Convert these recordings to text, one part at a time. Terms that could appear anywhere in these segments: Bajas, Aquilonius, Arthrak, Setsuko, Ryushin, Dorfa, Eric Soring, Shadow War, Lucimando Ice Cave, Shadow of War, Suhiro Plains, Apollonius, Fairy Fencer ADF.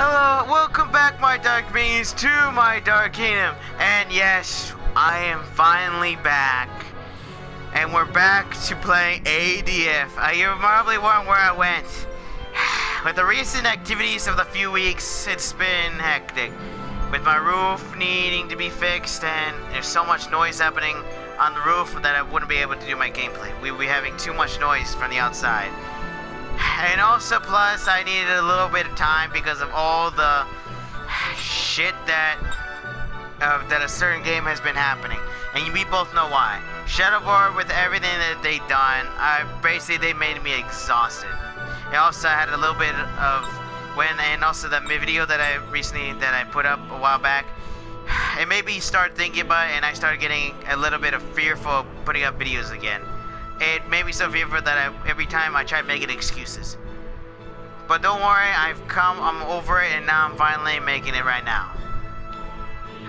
Hello, welcome back my dark beings to my dark kingdom. And yes, I am finally back. And we're back to playing ADF. You're probably wondering where I went. With the recent activities of the few weeks, it's been hectic. With my roof needing to be fixed and there's so much noise happening on the roof that I wouldn't be able to do my gameplay. We'd be having too much noise from the outside. And also, plus, I needed a little bit of time because of all the shit that a certain game has been happening. And we both know why. Shadow War, with everything that they done, they made me exhausted. And also, I had a little bit of the video that I recently, put up a while back, it made me start thinking about it, and I started getting a little bit of fearful of putting up videos again. It made me so fearful that every time I tried making excuses. But don't worry, I'm over it, and now I'm finally making it right now.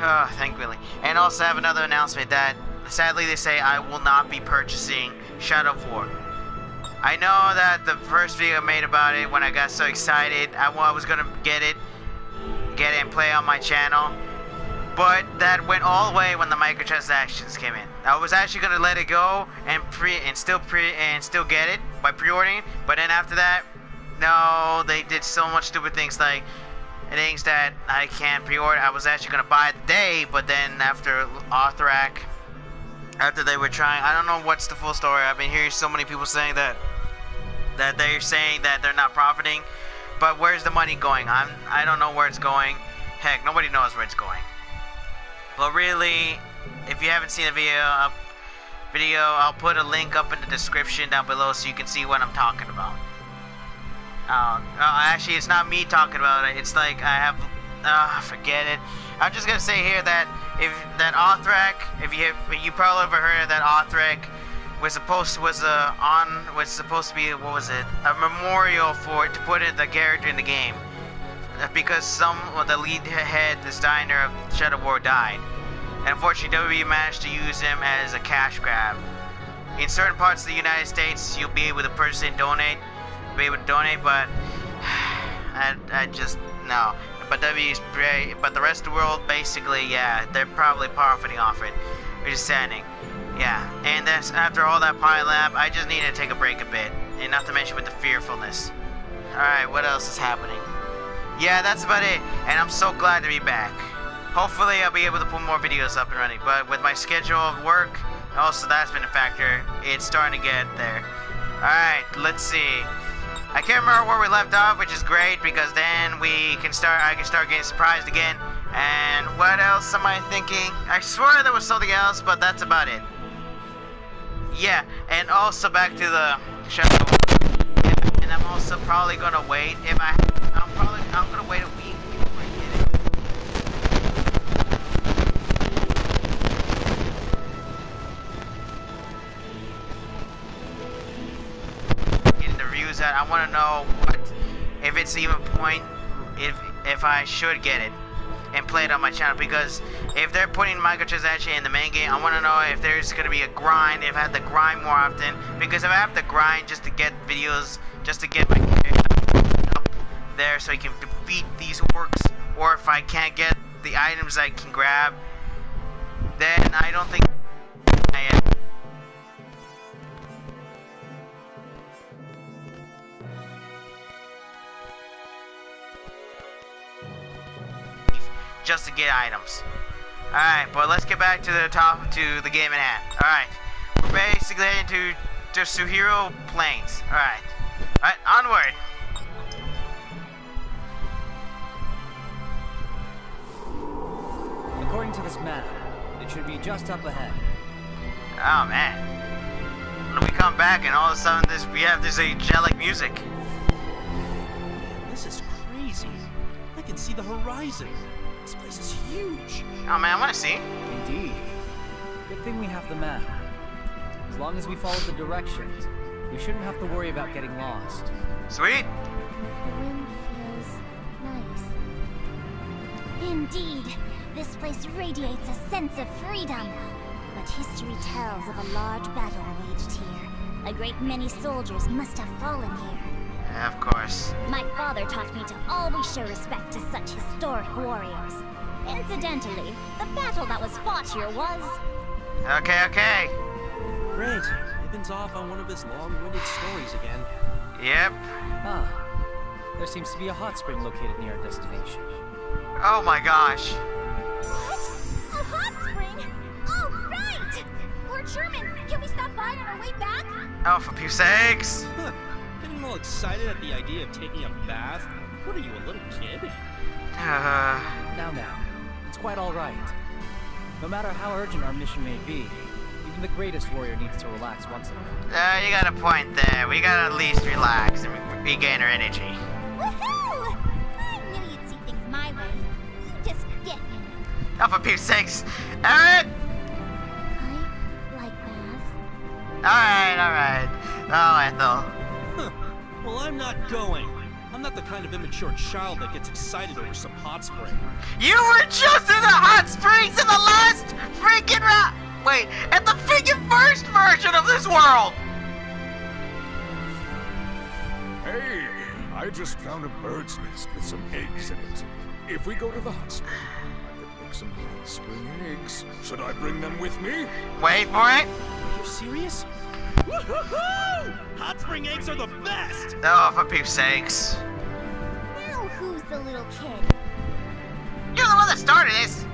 Oh, thankfully. And also I have another announcement that, sadly they say I will not be purchasing Shadow of War. I know that the first video I made about it, when I got so excited, I was gonna get it and play on my channel. But that went all the way when the microtransactions came in. I was actually gonna let it go and still get it by pre-ordering it, but then after that, no, they did so much stupid things like things that I can't pre-order. I was actually gonna buy it today, but then after Arthrak, after they were trying, I don't know what's the full story. I've been hearing so many people saying that they're saying that they're not profiting, but where's the money going? I don't know where it's going. Heck, nobody knows where it's going. But really, if you haven't seen the video, I'll put a link up in the description down below so you can see what I'm talking about. Actually, it's not me talking about it. It's like forget it. I'm just gonna say here that you probably ever heard of that Arthrak was supposed to be, what was it, a memorial for it to put in the character in the game. Because the lead head designer of Shadow War died. And unfortunately, WWE managed to use him as a cash grab. In certain parts of the United States, you'll be able to purchase and donate. But I just, no. But but the rest of the world, basically, yeah, they're probably profiting off it. We're just standing. Yeah, and that's after all that pile up, I just need to take a break a bit. And not to mention with the fearfulness. Alright, what else is happening? Yeah, that's about it, and I'm so glad to be back. Hopefully I'll be able to put more videos up and running, but with my schedule of work, also that's been a factor, it's starting to get there. Alright, let's see. I can't remember where we left off, which is great, because then I can start getting surprised again. And what else am I thinking? I swear there was something else, but that's about it. Yeah, and also back to the show. And I'm also probably gonna wait if I I'm gonna wait a week before I get it. Getting the reviews out, I wanna know if it's even point if I should get it and play it on my channel, because if they're putting microtransactions in the main game, I want to know if there's going to be a grind, if I have to grind more often, because if I have to grind just to get videos, just to get my character up there so I can defeat these orcs, or if I can't get the items I can grab, then I don't think I am. Just to get items. Alright, but let's get back to the game at hand. Alright. We're basically heading to Suhiro Plains. Alright. Alright, onward. According to this map, it should be just up ahead. Oh man. When we come back and all of a sudden we have this angelic music. Man, this is crazy. I can see the horizon. This place is huge. Oh man, I want to see. Indeed. Good thing we have the map. As long as we follow the directions, we shouldn't have to worry about getting lost. Sweet. The wind feels nice. Indeed. This place radiates a sense of freedom. But history tells of a large battle waged here. A great many soldiers must have fallen here. Of course. My father taught me to always show respect to such historic warriors. Incidentally, the battle that was fought here was... Okay, okay. Great. Ribbon's off on one of his long-winded stories again. Yep. Ah. There seems to be a hot spring located near our destination. Oh my gosh. What? A hot spring? Oh, right! Lord Sherman, can we stop by on our way back? Oh, for pew sakes. Huh. Getting all excited at the idea of taking a bath? What are you, a little kid? Now. It's quite all right. No matter how urgent our mission may be, even the greatest warrior needs to relax once in a while. You got a point there. We gotta at least relax and regain our energy. Woohoo! I knew you'd see things my way. You just get me. Oh, for peeps' sakes. Alright! I like baths. Alright. Alright, though. Huh. Well, I'm not going. I'm not the kind of immature child that gets excited over some hot spring. You were just in the hot springs in the last freaking round. Wait, at the freaking first version of this world. Hey, I just found a bird's nest with some eggs in it. If we go to the hot spring, I could make some hot spring eggs. Should I bring them with me? Wait for it. Are you serious? Woo-hoo-hoo! Hot spring eggs are the best! Oh, for peeps' sakes. Now who's the little kid? You're the one that started this!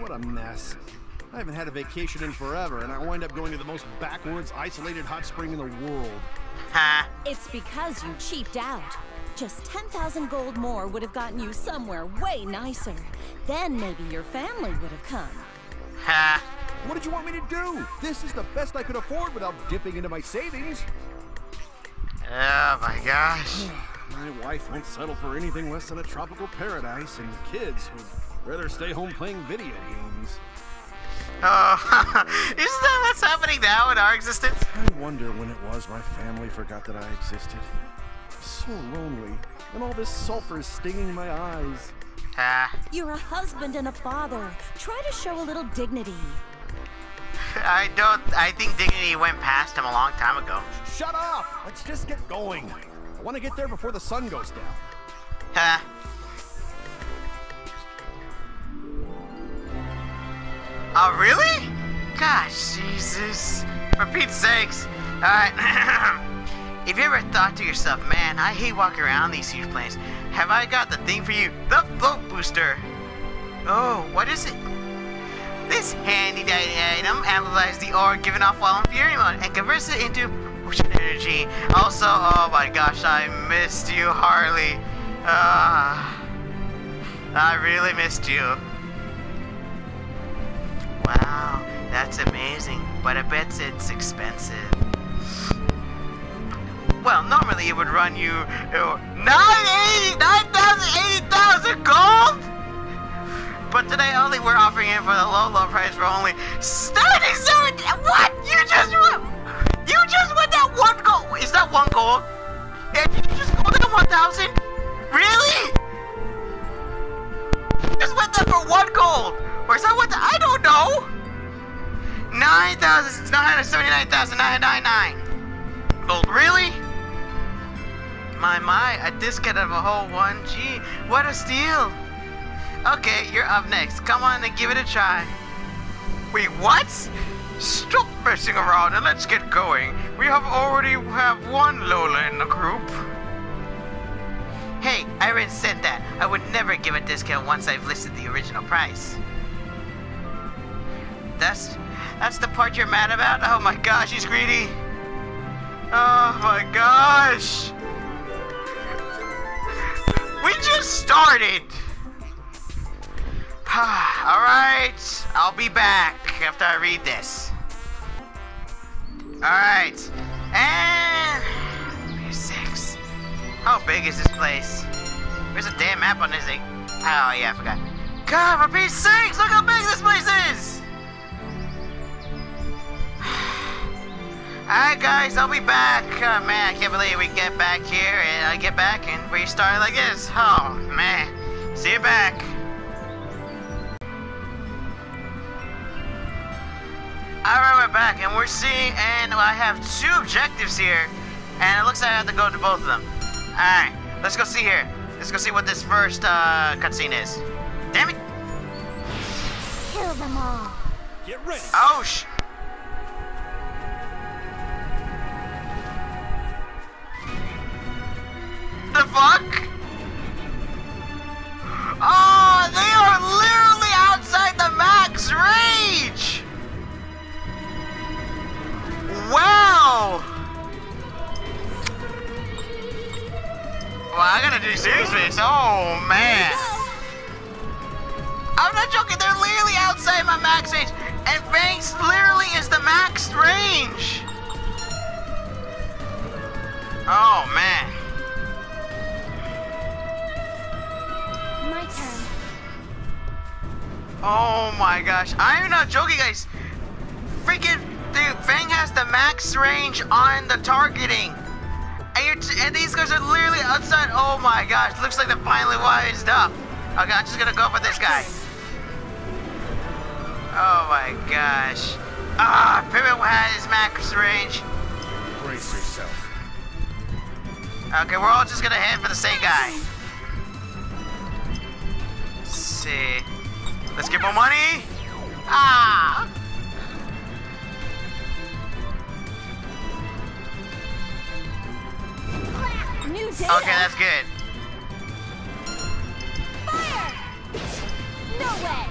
What a mess. I haven't had a vacation in forever, and I wind up going to the most backwards, isolated hot spring in the world. Ha! It's because you cheaped out. Just 10,000 gold more would have gotten you somewhere way nicer. Then maybe your family would have come. Ha! What did you want me to do? This is the best I could afford without dipping into my savings. Oh my gosh. My wife won't settle for anything less than a tropical paradise, and kids would rather stay home playing video games. Oh, isn't that what's happening now in our existence? I wonder when it was my family forgot that I existed. I'm so lonely, and all this sulfur is stinging my eyes. You're a husband and a father. Try to show a little dignity. I think dignity went past him a long time ago. Shut up! Let's just get going. I want to get there before the sun goes down. Huh. Oh, really? Gosh, Jesus. For Pete's sakes. Alright. If you ever thought to yourself, man, I hate walking around these huge plains. Have I got the thing for you? The float booster. Oh, what is it? This handy-dandy item amplifies the aura given off while in Fury Mode and converts it into potion energy. Also, oh my gosh, I missed you, Harley. I really missed you. Wow, that's amazing, but I bet it's expensive. Well, normally it would run you 9,080 gold! But today only we're offering it for the low price for only 77. What? You just won that one goal. Is that one goal? Did you just win that 1,000? Really? You just went that for one goal, or is that what? I don't know. 9,979,999 gold. Really? My! A discount of a whole 1G. What a steal! Okay, you're up next. Come on and give it a try. Wait, what? Stop messing around and let's get going. We already have one Lola in the group. Hey, I already said that. I would never give a discount once I've listed the original price. That's the part you're mad about? Oh my gosh, he's greedy. Oh my gosh. We just started. Alright, I'll be back after I read this. Alright, and... Page 6. How big is this place? There's a damn map on this thing. Oh yeah, I forgot. God, for Page 6, look how big this place is! Alright guys, I'll be back. Oh man, I can't believe we get back here and I get back and we start like this. Oh man, see you back. Alright, we're back, and we're seeing, and I have two objectives here, and it looks like I have to go to both of them. Alright, let's go see here. Let's go see what this first cutscene is. Damn it! Kill them all. Get ready. Oh sh! The fuck? Oh, they are literally outside the max range! Wow! Well, I gotta do seriously. Oh man! I'm not joking. They're literally outside my max range, and Banks literally is the max range. Oh man! My turn. Oh my gosh! I'm not joking, guys. Freaking dude, Fang has the max range on the targeting. And these guys are literally outside. Oh my gosh, looks like they're finally wised up. Okay, I'm just gonna go for this guy. Oh my gosh. Ah, Pivot had his max range. Brace yourself. Okay, we're all just gonna head for the same guy. Let's see. Let's get more money. Ah! New data. Okay, that's good. Fire! No way.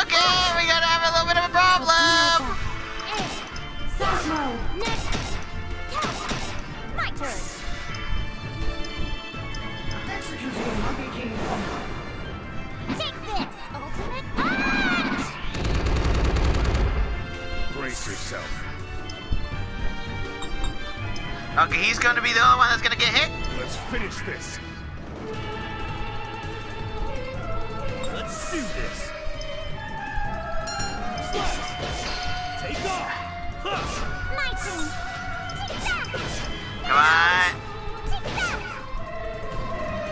Okay, we gotta have a little bit of a problem. Next. My turn. Executing Monkey King. Take this, ultimate. Ah! Brace yourself. Okay, he's gonna be the only one that's gonna get hit. Let's finish this. Let's do this. Take off. My turn. Come on.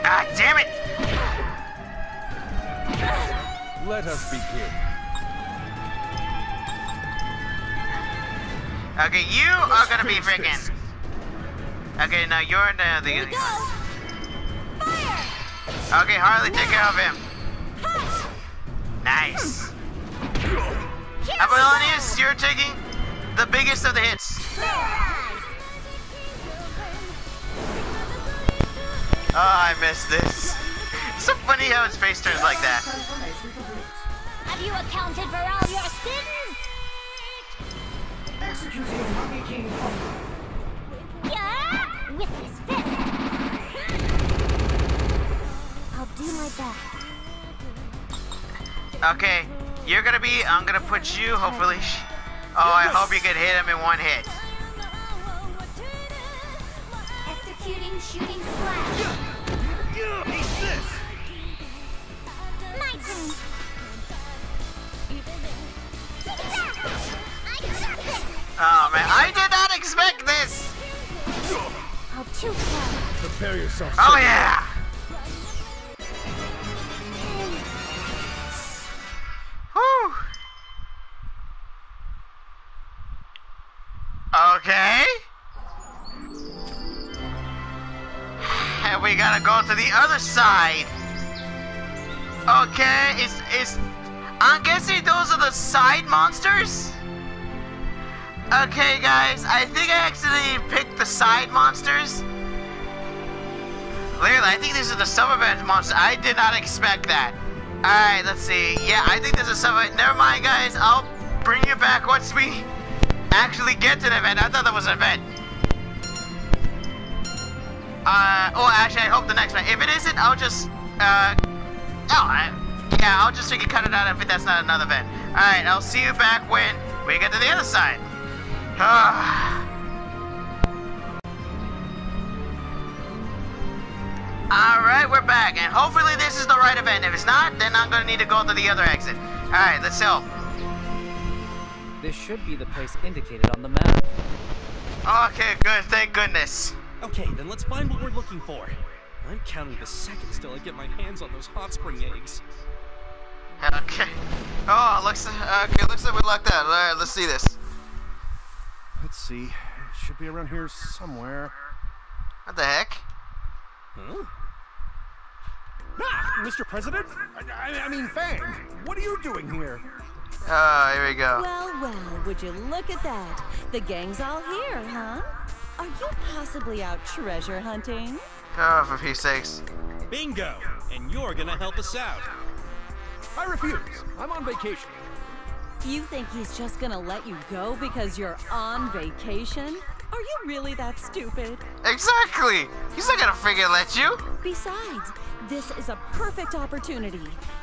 Ah, damn it! Let us begin. Okay, you are gonna be freaking. Okay, now you're in the other. Okay, Harley, take care of him. Nice. Apollonius, you're taking the biggest of the hits. Oh, I missed this. It's so funny how his face turns like that. Have you accounted for all your sins? Executing Monkey King. Yeah! With his fist. I'll do my best. Okay, you're gonna be. I'm gonna put you. Hopefully. Oh, I hope you can hit him in one hit. Executing shooting slash. He's this. My turn. Oh man, I did not expect this. Prepare yourself. Oh yeah! Whew. Okay. And we gotta go to the other side. Okay, it's I'm guessing those are the side monsters? Okay guys, I think I actually picked the side monsters. Literally, I think this is the sub-event monster. I did not expect that. Alright, let's see. Yeah, I think there's a sub-event. Never mind guys, I'll bring you back once we actually get to the event. I thought that was an event. Oh actually I hope the next one. If it isn't, I'll just yeah, I'll just freaking cut it out if that's not another event. Alright, I'll see you back when we get to the other side. Alright, we're back, and hopefully this is the right event. If it's not, then I'm gonna need to go to the other exit. Alright, let's help. This should be the place indicated on the map. Okay, good, thank goodness. Okay, then let's find what we're looking for. I'm counting the seconds till I get my hands on those hot spring eggs. Okay. Oh, looks like we lucked out. Alright, let's see this. see. It should be around here somewhere. What the heck? Huh? Ah, Mr. President? I mean, Fang, what are you doing here? Ah, here we go. Well, well, would you look at that. The gang's all here, huh? Are you possibly out treasure hunting? Oh, for Pete's sakes. Bingo! And you're gonna help us out. I refuse. I'm on vacation. You think he's just gonna let you go because you're on vacation? Are you really that stupid? Exactly! He's not gonna freaking let you! Besides, this is a perfect opportunity.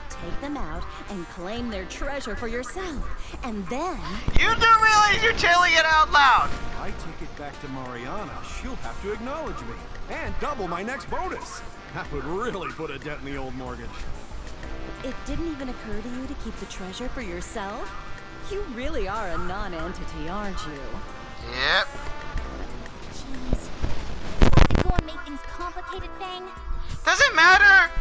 Take them out and claim their treasure for yourself, and then... You do realize you're telling it out loud! I take it back to Mariana, she'll have to acknowledge me, and double my next bonus! That would really put a dent in the old mortgage. It didn't even occur to you to keep the treasure for yourself? You really are a non-entity, aren't you? Yep. Jeez. Don't I go and make things complicated, Fang? Doesn't matter!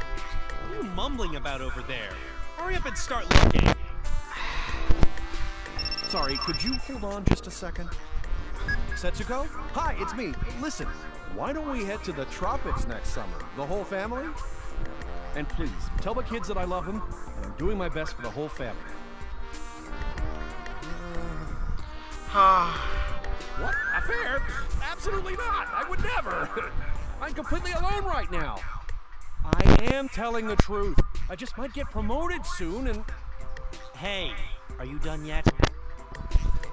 What are you mumbling about over there? Hurry up and start looking. Sorry, could you hold on just a second? Setsuko? Hi, it's me. Listen, why don't we head to the tropics next summer? The whole family? And please, tell the kids that I love them, and I'm doing my best for the whole family. What? A fair? Absolutely not! I would never! I'm completely alone right now! I am telling the truth. I just might get promoted soon and... Hey, are you done yet?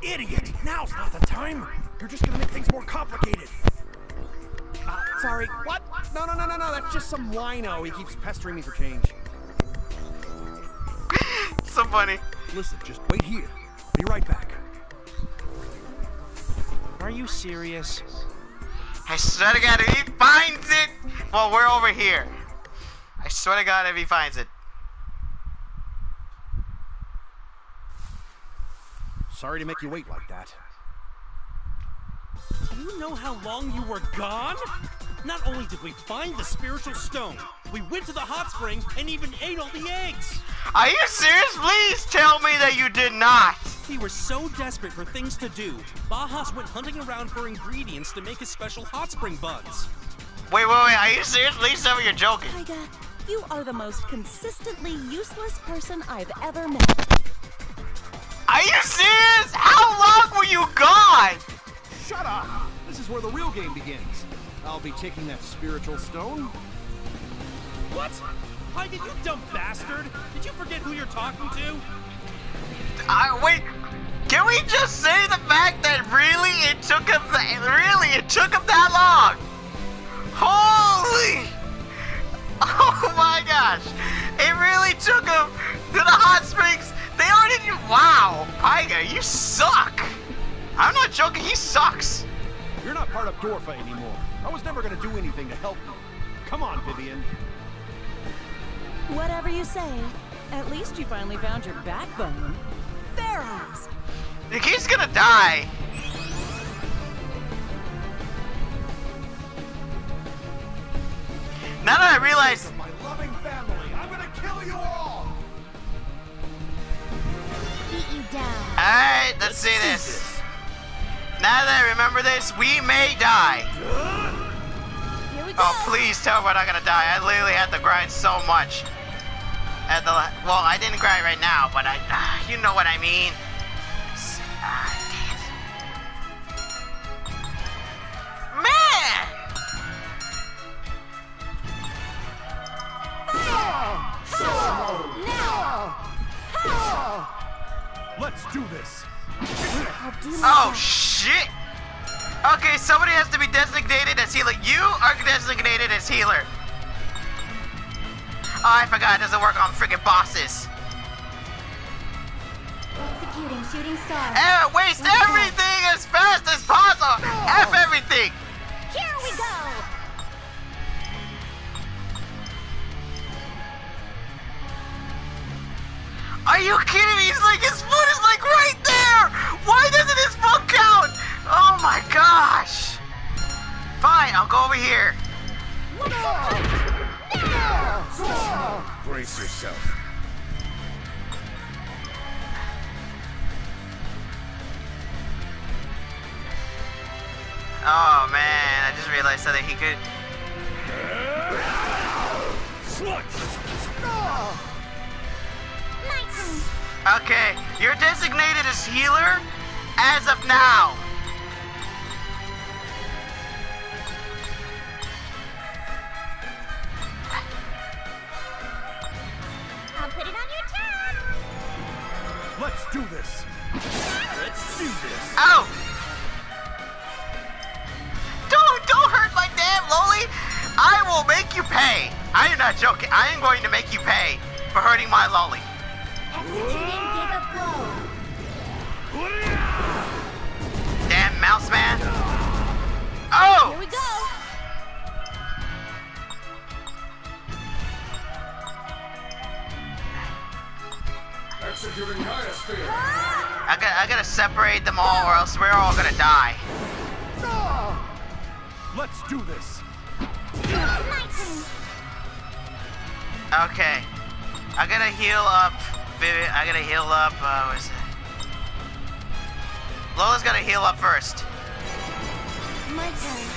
Idiot! Now's not the time! You're just gonna make things more complicated! Sorry, what? No, that's just some wino. He keeps pestering me for change. So funny. Listen, just wait here. Be right back. Are you serious? I swear to God, if he finds it while we're over here. I swear to God, if he finds it. Sorry to make you wait like that. Do you know how long you were gone? Not only did we find the spiritual stone, we went to the hot spring and even ate all the eggs. Are you serious? Please tell me that you did not. We were so desperate for things to do, Bajas went hunting around for ingredients to make his special hot spring buns. Wait, are you serious? Please tell me you're joking. Taiga, you are the most consistently useless person I've ever met. Are you serious? How long were you gone? Shut up! This is where the real game begins. I'll be taking that spiritual stone. What? Taiga, you dumb bastard! Did you forget who you're talking to? Wait, can we just say the fact that really it took him that long? Holy! Oh my gosh! It really took him to the hot springs. They already knew. Wow, Taiga, you suck! I'm not joking, he sucks! You're not part of Dorfa anymore. I was never gonna do anything to help you. Come on, Vivian. Whatever you say, at least you finally found your backbone. Theros! He's gonna die! Now that I realize... My loving family, I'm gonna kill you all! Beat you down. Alright, let's see this. Now that I remember this, we may die. Here we go. Oh, please tell me we're not gonna die. I literally had to grind so much. At the well, I didn't grind right now, but I, you know what I mean. Damn. Man! Now! Let's do this. Oh shit! Okay, somebody has to be designated as healer. You are designated as healer. Oh, I forgot it doesn't work on freaking bosses. Executing shooting star. Waste everything as fast as possible. F everything. Here we go. Are you kidding me? He's like, his foot is like right there! Why doesn't his foot count? Oh my gosh! Fine, I'll go over here. Brace yourself. Oh man, I just realized that he could. Okay, you're designated as healer as of now. I'll put it on your tab. Let's do this. Let's do this. Ow! Don't hurt my damn Loli. I will make you pay. I am not joking. I am going to make you pay for hurting my Loli. Damn mouse man. Oh! Here we go. Executing biosphere. I gotta separate them all or else we're all gonna die. Let's do this. Okay. I gotta heal up. I gotta heal up, what is it? Lola's gotta heal up first. My turn.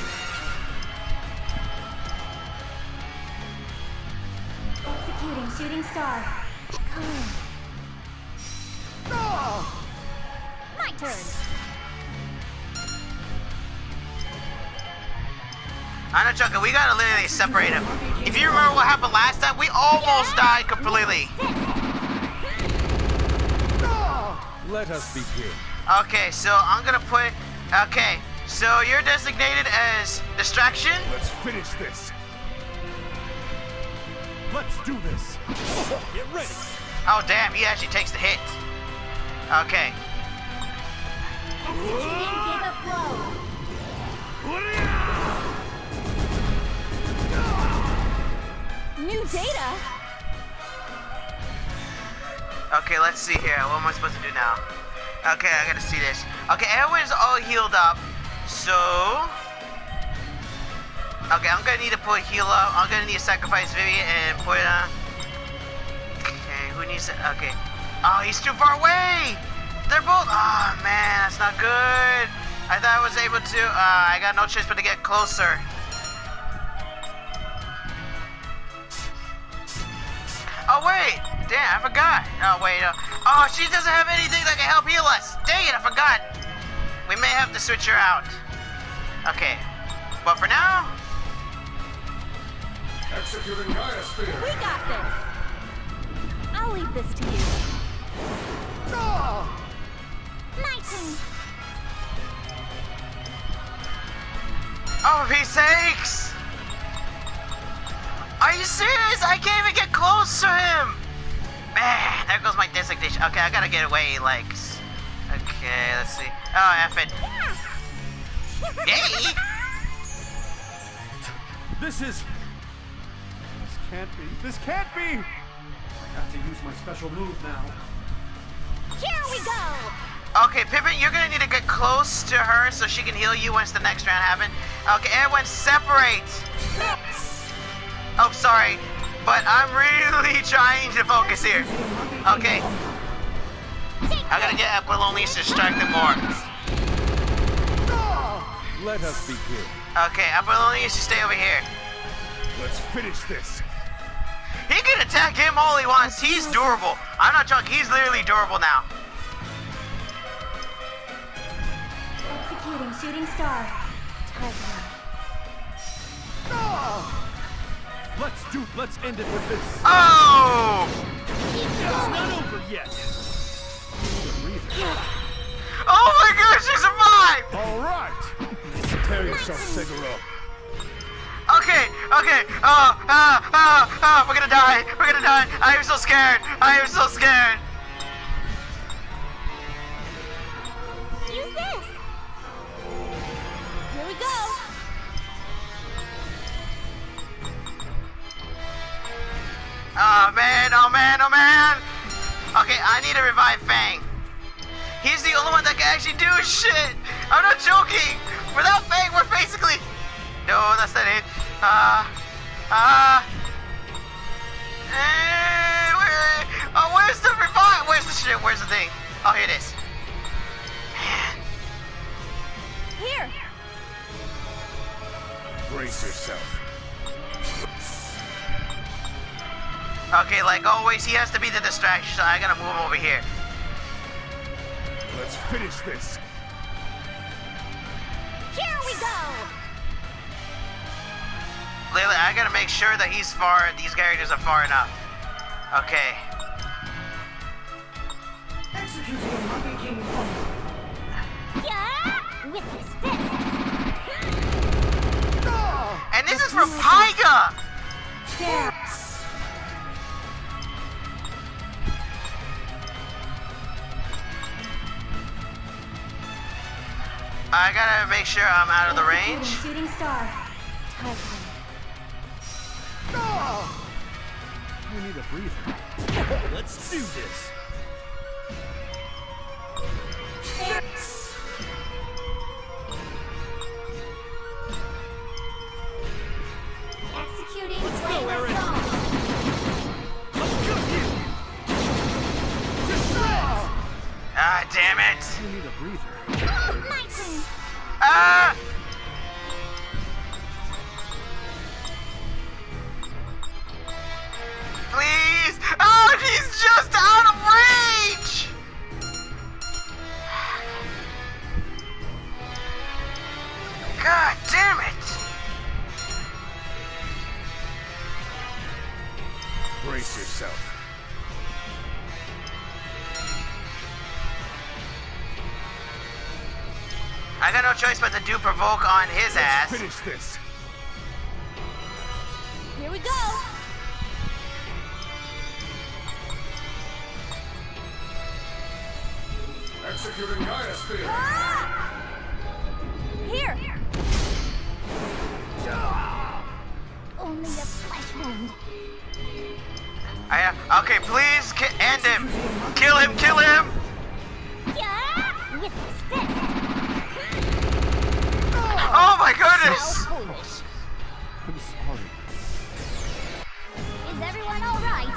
Executing shooting star. Come in. Oh. My turn. I'm not joking, we gotta literally separate them. If you remember what happened last time, we almost died completely. Let us begin. Okay, so I'm gonna put. Okay, so you're designated as distraction. Let's finish this. Let's do this. Get ready. Oh damn, he actually takes the hit. Okay. New data. Okay, let's see here. What am I supposed to do now? Okay, I gotta see this. Okay, everyone's all healed up. So... okay, I'm gonna need to put heal up. I'm gonna need to sacrifice Vivi and put on... okay, who needs to... okay. Oh, he's too far away! They're both... oh, man, that's not good. I thought I was able to... I got no choice but to get closer. Oh, wait! Damn, I forgot. Oh, wait. Oh, she doesn't have anything that can help heal us. Dang it, I forgot. We may have to switch her out. Okay. But for now... executing biosphere. We got this. I'll leave this to you. Oh. My turn. Oh, for Pete's sakes! Are you serious? I can't even get close to him! Man, there goes my designation. Okay, I gotta get away, like... okay, let's see. Oh, F it. Yeah. Yay! This is... this can't be. This can't be! I have to use my special move now. Here we go! Okay, Pippin, you're gonna need to get close to her so she can heal you once the next round happens. Okay, everyone separate! Oh, sorry, but I'm really trying to focus here. Okay. I gotta get Aquilonius to strike them more. Let us begin. Okay, Aquilonius, should stay over here. Let's finish this. He can attack him all he wants. He's durable. I'm not joking. He's literally durable now. Executing shooting star. Oh. Let's end it with this. Oh! It's not over yet. Oh my gosh, she survived! Alright. Tear yourself, Seguro. Okay. We're gonna die. I am so scared. Use this. Here we go. Oh man! Okay, I need to revive Fang. He's the only one that can actually do shit! I'm not joking! Without Fang, we're basically... no, that's not it. Oh, where's the revive? Where's the shit? Where's the thing? Oh, here it is. Man. Here! Brace yourself. Okay, like always, he has to be the distraction, so I gotta move over here. Let's finish this. Here we go! Layla, I gotta make sure that he's far, these characters are far enough. Okay. Executing a Monkey King combo. Yeah! With this fist! No! And this is from Pyga! There. I gotta make sure I'm out of the range. Shooting star. No! We need a breather. Let's do this. Six. Executing. Let's go, Aaron. Let's go here. Ah, damn it! We need a breather. Ah! Please! Oh, he's just out of range! God damn it! Brace yourself. I got no choice but to do provoke on his ass. Let's finish this. Here we go. Executing Gaia Spear. Ah! Here. Only a flesh wound. Okay, please end him. Kill him. Kill him. Yeah. With his fist. Oh my goodness! I'm sorry. Is everyone alright?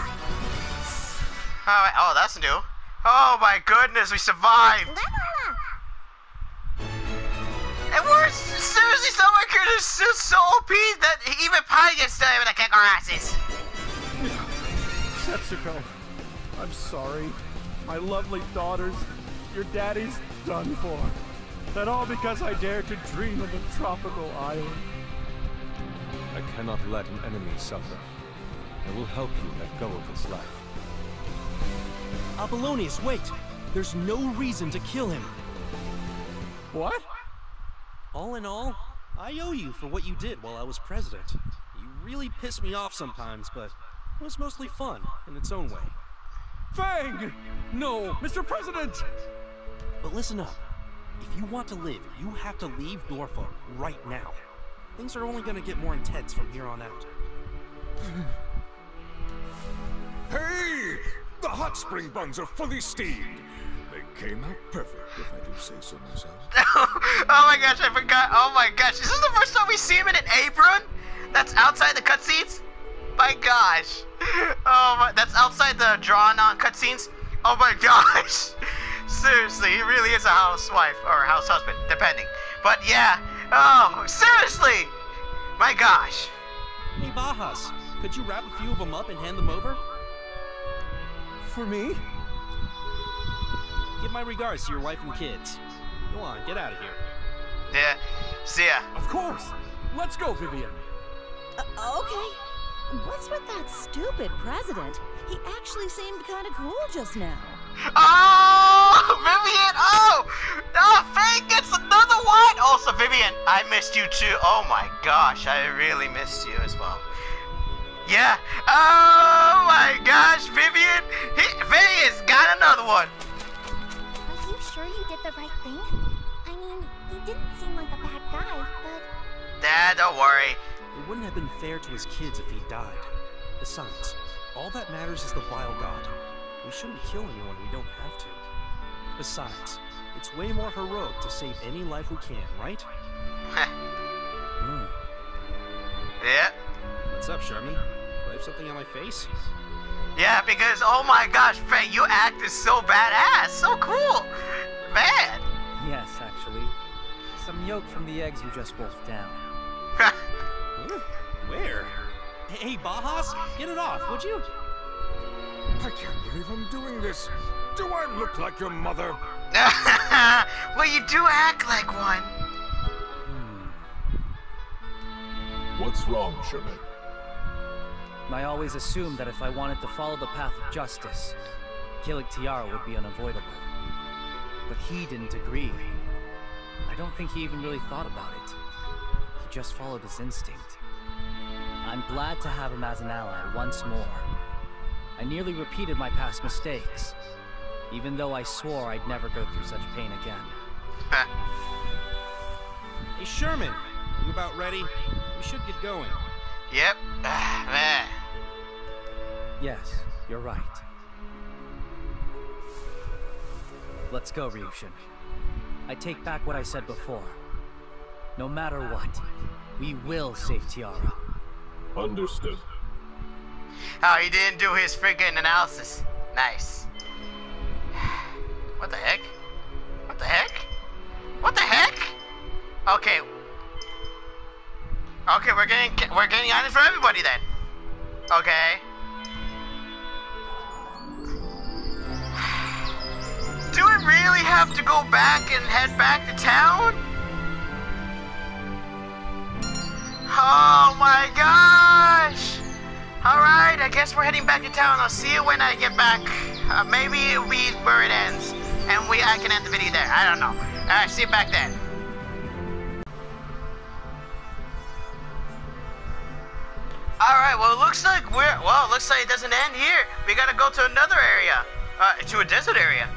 Oh, that's new. Oh my goodness, we survived! And we're seriously somewhere could have so OP that even Pi gets to him and I kick our asses. Setsuko, I'm sorry. My lovely daughters, your daddy's done for. That all because I dared to dream of a tropical island. I cannot let an enemy suffer. I will help you let go of this life. Apollonius, wait! There's no reason to kill him. What? All in all, I owe you for what you did while I was president. You really pissed me off sometimes, but it was mostly fun in its own way. Fang! No, Mr. President! But listen up. If you want to live, you have to leave Norfolk right now. Things are only going to get more intense from here on out. Hey! The hot spring buns are fully steamed. They came out perfect, if I do say so myself. Oh my gosh, I forgot. Oh my gosh. Is this the first time we see him in an apron? That's outside the cutscenes? My gosh. Oh my, that's outside the drawn-on cutscenes? Oh my gosh. Seriously, he really is a housewife, or a house husband, depending. But yeah, oh, seriously! My gosh! Hey, Bajas, could you wrap a few of them up and hand them over? For me? Give my regards to your wife and kids. Go on, get out of here. Yeah, see ya. Of course! Let's go, Vivian! Okay. What's with that stupid president? He actually seemed kinda cool just now. Oh, Vivian! Oh! Oh, Faye gets another one! Also, Vivian, I missed you too. Oh my gosh, I really missed you as well. Yeah. Oh my gosh, Vivian! Faye has got another one! Are you sure you did the right thing? I mean, he didn't seem like a bad guy, but... Dad, don't worry. It wouldn't have been fair to his kids if he died. Besides, all that matters is the vile god. We shouldn't kill anyone we don't have to. Besides, it's way more heroic to save any life we can, right? Yeah. What's up, Charmin? Do I have something on my face? Yeah, because oh my gosh, Faye, you act is so badass, so cool, man. Yes, actually, some yolk from the eggs you just wolfed down. Where? Hey, Bajas, get it off, would you? I can't believe I'm doing this. Do I look like your mother? Well, you do act like one. What's wrong, Sherman? I always assumed that if I wanted to follow the path of justice, killing Tiara would be unavoidable. But he didn't agree. I don't think he even really thought about it. He just followed his instinct. I'm glad to have him as an ally once more. I nearly repeated my past mistakes, even though I swore I'd never go through such pain again. Hey, Sherman, you about ready? We should get going. Yep. Yes, you're right. Let's go, Ryushin. I take back what I said before. No matter what, we will save Tiara. Understood. Oh, he didn't do his freaking analysis. Nice. What the heck? What the heck? What the heck? Okay. Okay, we're getting items for everybody then. Okay. Do we really have to go back and head back to town? Oh my gosh! Alright, I guess we're heading back to town. I'll see you when I get back. Maybe it'll be where it ends. And I can end the video there. I don't know. Alright, see you back then. Alright, well, it looks like it doesn't end here. We gotta go to another area. To a desert area.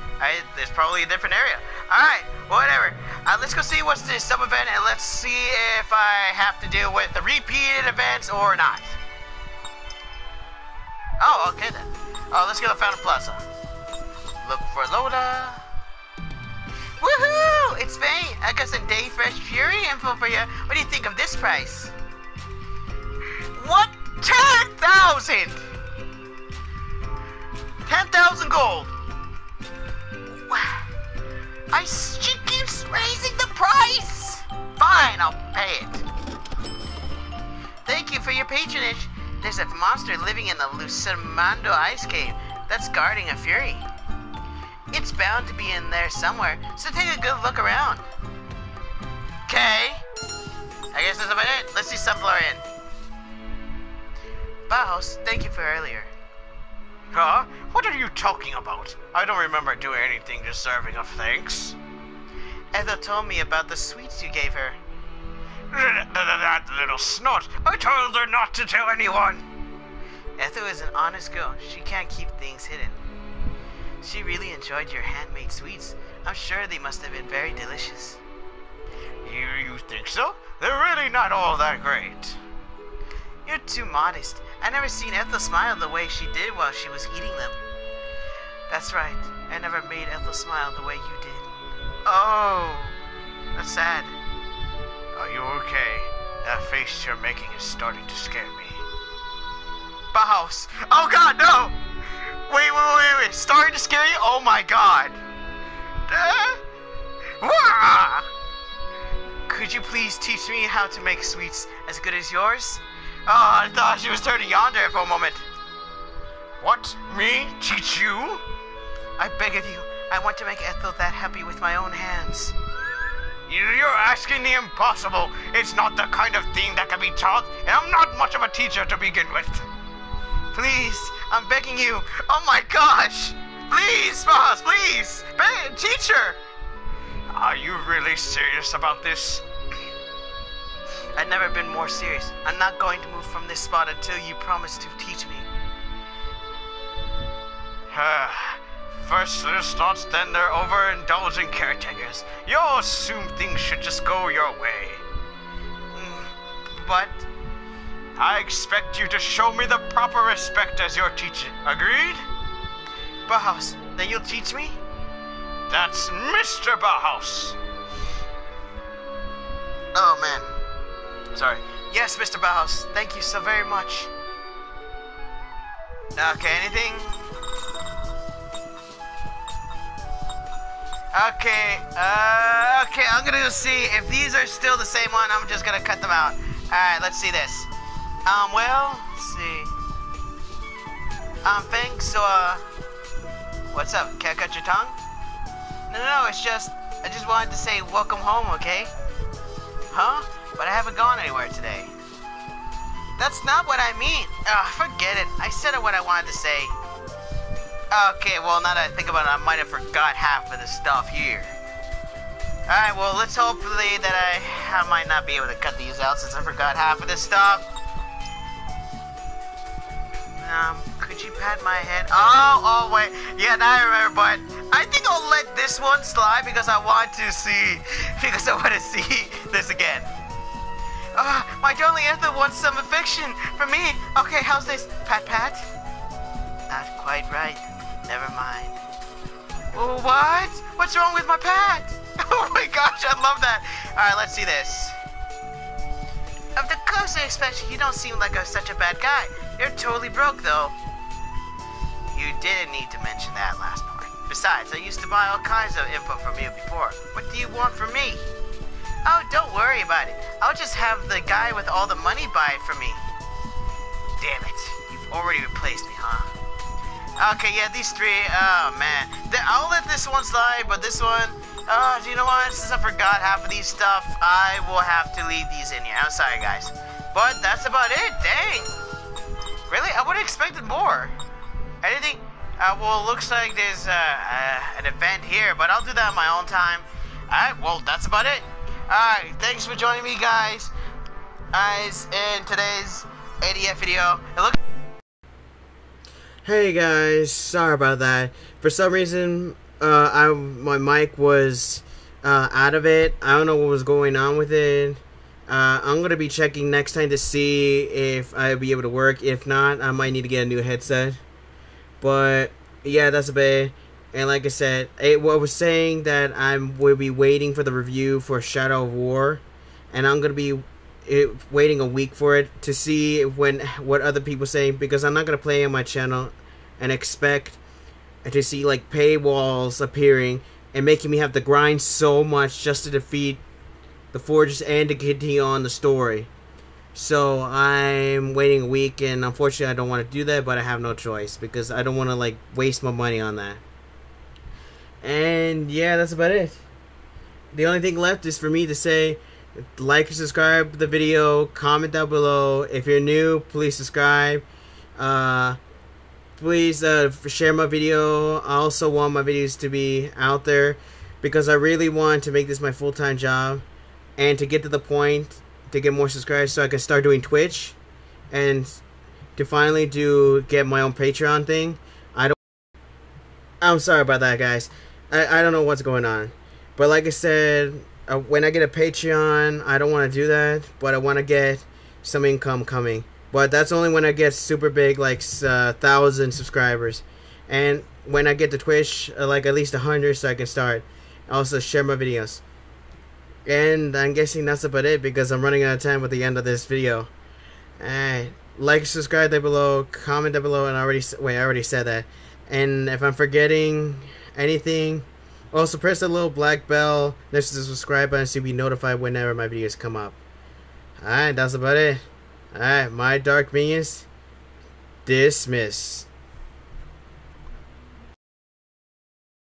It's probably a different area. Alright, whatever. Let's go see what's this sub-event and let's see if I have to deal with the repeated events or not. Oh, okay then. Oh, let's go to Fountain Plaza. Look for Loda. Woohoo! It's May. I got some Day Fresh Fury info for you. What do you think of this price? What? 10,000! 10,000 gold! Wow. She keeps raising the price! Fine, I'll pay it. Thank you for your patronage. There's a monster living in the Lucimando Ice Cave that's guarding a fury. It's bound to be in there somewhere, so take a good look around. Okay. I guess that's about it. Let's see Sunflower in. Bajos, thank you for earlier. Huh? What are you talking about? I don't remember doing anything deserving of thanks. Ethel told me about the sweets you gave her. That little snot! I told her not to tell anyone! Ethel is an honest girl. She can't keep things hidden. She really enjoyed your handmade sweets. I'm sure they must have been very delicious. You think so? They're really not all that great. You're too modest. I never seen Ethel smile the way she did while she was eating them. That's right. I never made Ethel smile the way you did. Oh, that's sad. Are you okay? That face you're making is starting to scare me. Bajos! Oh god, no! Wait. Starting to scare you? Oh my god! Could you please teach me how to make sweets as good as yours? Oh, I thought she was turning yonder for a moment. What? Me? Teach you? I beg of you, I want to make Ethel that happy with my own hands. You're asking the impossible. It's not the kind of thing that can be taught, and I'm not much of a teacher to begin with. Please, I'm begging you. Oh my gosh! Please, Bajos, please! Teacher! Are you really serious about this? I've never been more serious. I'm not going to move from this spot until you promise to teach me. First little snots, then they're overindulging caretakers. You'll assume things should just go your way. But I expect you to show me the proper respect as your teacher. Agreed? Bajos, then you'll teach me? That's Mr. Bajos. Oh man. Sorry. Yes, Mr. Bajos, thank you so very much. Okay, anything? Okay, I'm gonna go see if these are still the same one. I'm just gonna cut them out. Alright, let's see this. Well, let's see. Thanks, so, what's up? Can't cut your tongue? No, it's just, I just wanted to say welcome home, okay? Huh? But I haven't gone anywhere today. That's not what I mean. Ugh, forget it. I said what I wanted to say. Okay, well, now that I think about it, I might have forgot half of the stuff here. Alright, well, let's hopefully that I might not be able to cut these out since I forgot half of this stuff. Could you pat my head? Oh, wait. Yeah, now I remember, but I think I'll let this one slide because I want to see, this again. My darling Ethel wants some affection from me. Okay, how's this? Pat, pat? Not quite right. Never mind. Oh, what? What's wrong with my pat? Oh my gosh, I love that. Alright, let's see this. Of the closer inspection, you don't seem like such a bad guy. You're totally broke, though. You didn't need to mention that last part. Besides, I used to buy all kinds of info from you before. What do you want from me? Oh, don't worry about it. I'll just have the guy with all the money buy it for me. Damn it. You've already replaced me, huh? Okay, yeah, these three, oh man. I'll let this one slide, but this one, do you know what? Since I forgot half of these stuff, I will have to leave these in here. I'm sorry, guys. But that's about it, dang. Really? I would have expected more. Anything? Well, looks like there's an event here, but I'll do that on my own time. Alright, well, that's about it. Alright, thanks for joining me, guys, in today's ADF video. Hey guys, sorry about that. For some reason, my mic was out of it. I don't know what was going on with it. I'm going to be checking next time to see if I'll be able to work. If not, I might need to get a new headset. But, yeah, that's about it. And like I said, I was saying that I will be waiting for the review for Shadow of War. And I'm going to be waiting a week for it to see what other people say, because I'm not gonna play on my channel and expect to see like paywalls appearing and making me have to grind so much just to defeat the forges and to continue on the story. So I'm waiting a week, and unfortunately I don't want to do that, but I have no choice because I don't want to like waste my money on that. And yeah, that's about it. The only thing left is for me to say, like and subscribe the video, comment down below. If you're new, please subscribe. Please share my video. I also want my videos to be out there because I really want to make this my full-time job and to get to the point to get more subscribers so I can start doing Twitch and to finally get my own Patreon thing. I'm sorry about that, guys. I don't know what's going on. But like I said, when I get a Patreon, I don't want to do that, but I want to get some income coming. But that's only when I get super big, like 1,000 subscribers. And when I get to Twitch, like at least 100 so I can start. Also share my videos. And I'm guessing that's about it because I'm running out of time at the end of this video. Alright, like, subscribe down below, comment down below, and I already said that. And if I'm forgetting anything, also, press that little black bell next to the subscribe button so you'll be notified whenever my videos come up. Alright, that's about it. Alright, my Dark Minions, dismissed.